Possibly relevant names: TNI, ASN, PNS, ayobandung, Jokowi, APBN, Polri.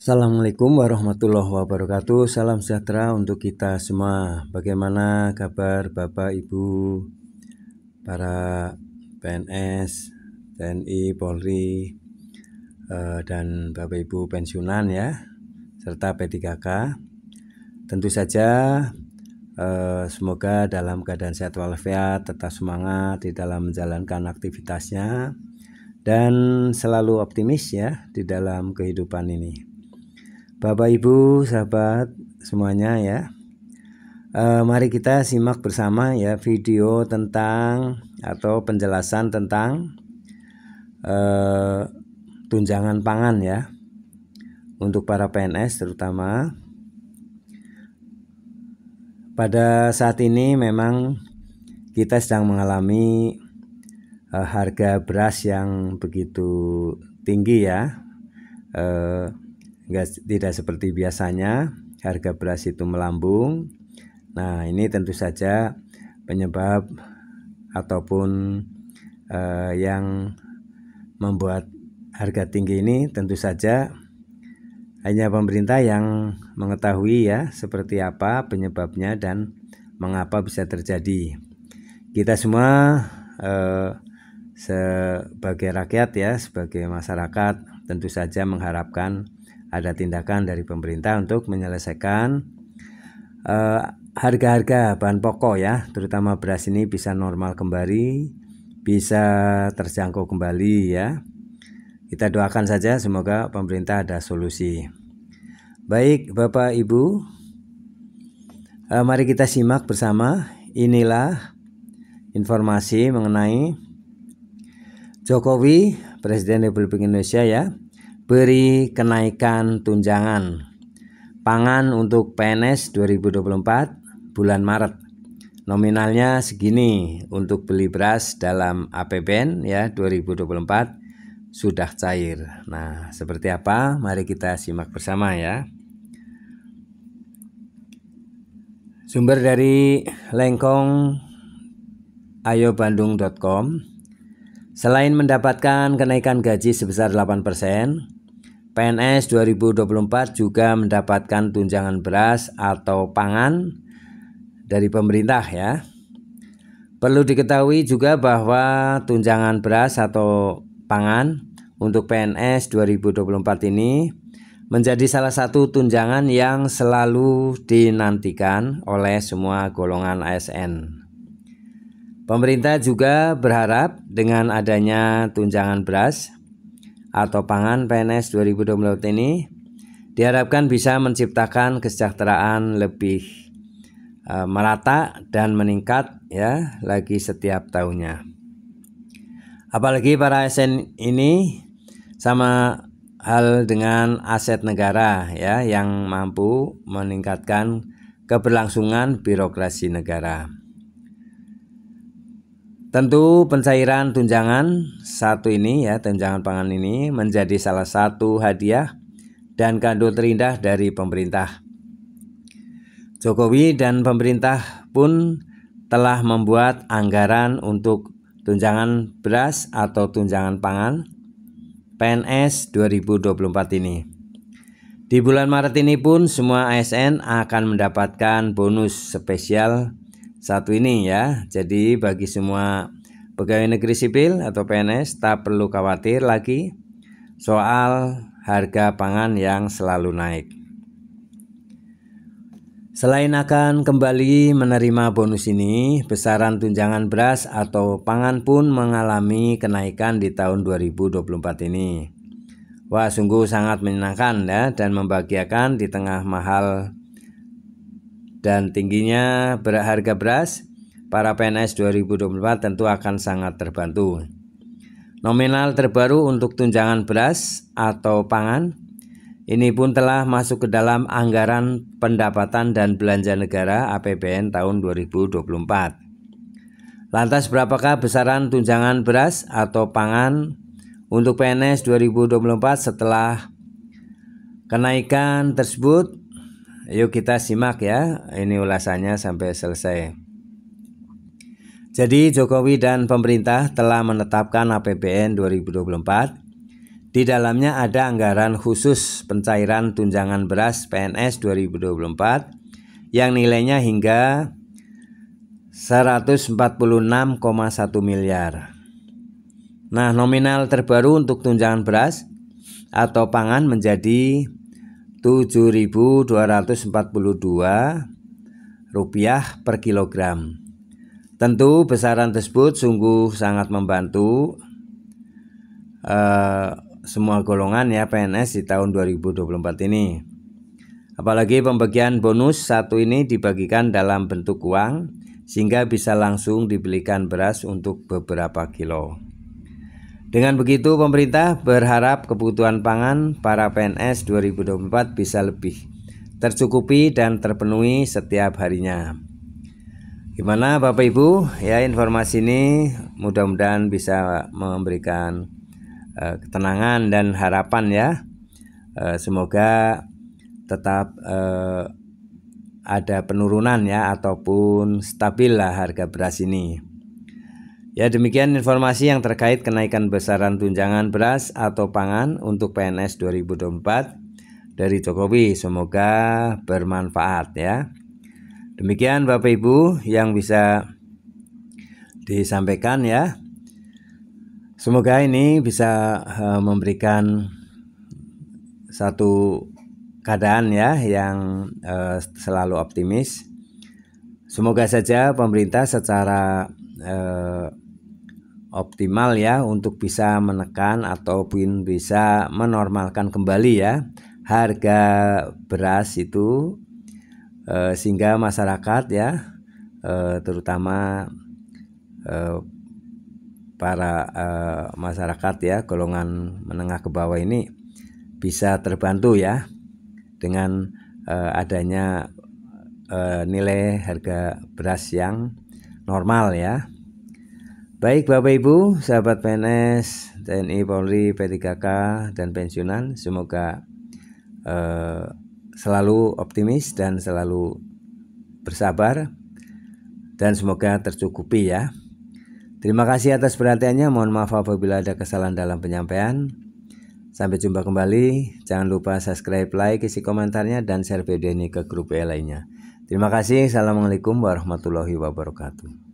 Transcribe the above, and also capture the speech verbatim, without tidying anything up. Assalamualaikum warahmatullahi wabarakatuh. Salam sejahtera untuk kita semua. Bagaimana kabar Bapak Ibu para P N S, T N I, Polri, dan Bapak Ibu pensiunan ya, serta P tiga K. Tentu saja semoga dalam keadaan sehat walafiat, tetap semangat di dalam menjalankan aktivitasnya dan selalu optimis ya di dalam kehidupan ini. Bapak Ibu sahabat semuanya ya, e, mari kita simak bersama ya video tentang atau penjelasan tentang e, tunjangan pangan ya untuk para P N S terutama. Pada saat ini memang kita sedang mengalami e, harga beras yang begitu tinggi ya. E, Tidak seperti biasanya, harga beras itu melambung. Nah, ini tentu saja penyebab ataupun eh, yang membuat harga tinggi ini tentu saja hanya pemerintah yang mengetahui ya, seperti apa penyebabnya dan mengapa bisa terjadi. Kita semua eh, sebagai rakyat ya, sebagai masyarakat tentu saja mengharapkan ada tindakan dari pemerintah untuk menyelesaikan harga-harga uh, bahan pokok ya, terutama beras ini bisa normal kembali, bisa terjangkau kembali ya. Kita doakan saja semoga pemerintah ada solusi. Baik Bapak Ibu, uh, mari kita simak bersama. Inilah informasi mengenai Jokowi, Presiden Republik Indonesia ya, beri kenaikan tunjangan pangan untuk P N S dua ribu dua puluh empat bulan Maret. Nominalnya segini untuk beli beras dalam A P B N ya dua ribu dua puluh empat sudah cair. Nah, seperti apa? Mari kita simak bersama ya. Sumber dari lengkong ayobandung titik com. Selain mendapatkan kenaikan gaji sebesar delapan persen, P N S dua ribu dua puluh empat juga mendapatkan tunjangan beras atau pangan dari pemerintah ya. Perlu diketahui juga bahwa tunjangan beras atau pangan untuk P N S dua ribu dua puluh empat ini menjadi salah satu tunjangan yang selalu dinantikan oleh semua golongan A S N. Pemerintah juga berharap dengan adanya tunjangan beras atau pangan P N S dua ribu dua puluh empat ini diharapkan bisa menciptakan kesejahteraan lebih e, merata dan meningkat ya lagi setiap tahunnya. Apalagi para A S N ini sama hal dengan aset negara ya, yang mampu meningkatkan keberlangsungan birokrasi negara. Tentu pencairan tunjangan satu ini ya, tunjangan pangan ini menjadi salah satu hadiah dan kado terindah dari pemerintah. Jokowi dan pemerintah pun telah membuat anggaran untuk tunjangan beras atau tunjangan pangan P N S dua ribu dua puluh empat ini. Di bulan Maret ini pun semua A S N akan mendapatkan bonus spesial satu ini ya. Jadi bagi semua pegawai negeri sipil atau P N S tak perlu khawatir lagi soal harga pangan yang selalu naik. Selain akan kembali menerima bonus ini, besaran tunjangan beras atau pangan pun mengalami kenaikan di tahun dua ribu dua puluh empat ini. Wah, sungguh sangat menyenangkan ya, dan membahagiakan di tengah mahal dan tingginya harga beras. Para P N S dua ribu dua puluh empat tentu akan sangat terbantu. Nominal terbaru untuk tunjangan beras atau pangan ini pun telah masuk ke dalam anggaran pendapatan dan belanja negara A P B N tahun dua ribu dua puluh empat. Lantas berapakah besaran tunjangan beras atau pangan untuk P N S dua ribu dua puluh empat setelah kenaikan tersebut? Yuk kita simak ya, ini ulasannya sampai selesai. Jadi Jokowi dan pemerintah telah menetapkan A P B N dua ribu dua puluh empat Di dalamnya ada anggaran khusus pencairan tunjangan beras P N S dua ribu dua puluh empat yang nilainya hingga seratus empat puluh enam koma satu miliar. Nah, nominal terbaru untuk tunjangan beras atau pangan menjadi tujuh ribu dua ratus empat puluh dua rupiah per kilogram. Tentu besaran tersebut sungguh sangat membantu eh, semua golongan ya P N S di tahun dua ribu dua puluh empat ini. Apalagi pembagian bonus satu ini dibagikan dalam bentuk uang sehingga bisa langsung dibelikan beras untuk beberapa kilo. Dengan begitu pemerintah berharap kebutuhan pangan para P N S dua ribu dua puluh empat bisa lebih tercukupi dan terpenuhi setiap harinya. Gimana Bapak Ibu? Ya, informasi ini mudah-mudahan bisa memberikan uh, ketenangan dan harapan ya. Uh, semoga tetap uh, ada penurunan ya ataupun stabil lah harga beras ini. Ya, demikian informasi yang terkait kenaikan besaran tunjangan beras atau pangan untuk P N S dua ribu dua puluh empat dari Jokowi. Semoga bermanfaat ya. Demikian Bapak Ibu yang bisa disampaikan ya. Semoga ini bisa memberikan satu keadaan ya yang eh, selalu optimis. Semoga saja pemerintah secara eh, optimal ya untuk bisa menekan ataupun bisa menormalkan kembali ya harga beras itu e, sehingga masyarakat ya e, terutama e, para e, masyarakat ya golongan menengah ke bawah ini bisa terbantu ya dengan e, adanya e, nilai harga beras yang normal ya. Baik Bapak Ibu, sahabat P N S, T N I, Polri, P tiga K, dan pensiunan, semoga eh, selalu optimis dan selalu bersabar dan semoga tercukupi ya. Terima kasih atas perhatiannya, mohon maaf apabila ada kesalahan dalam penyampaian. Sampai jumpa kembali, jangan lupa subscribe, like, isi komentarnya, dan share video ini ke grup lainnya. Terima kasih, assalamualaikum warahmatullahi wabarakatuh.